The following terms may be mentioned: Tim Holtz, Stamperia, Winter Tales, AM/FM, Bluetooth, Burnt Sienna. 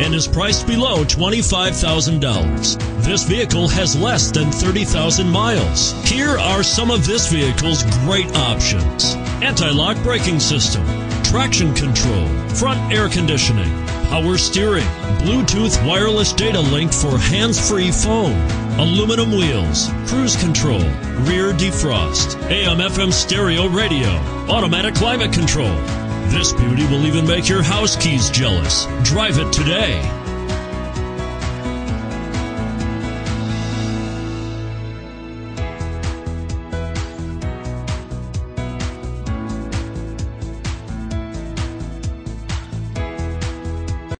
and is priced below $25,000. This vehicle has less than 30,000 miles. Here are some of this vehicle's great options: anti-lock braking system, traction control, front air conditioning, power steering, Bluetooth wireless data link for hands-free phone, aluminum wheels, cruise control, rear defrost, AM/FM stereo radio, automatic climate control. This beauty will even make your house keys jealous. Drive it today.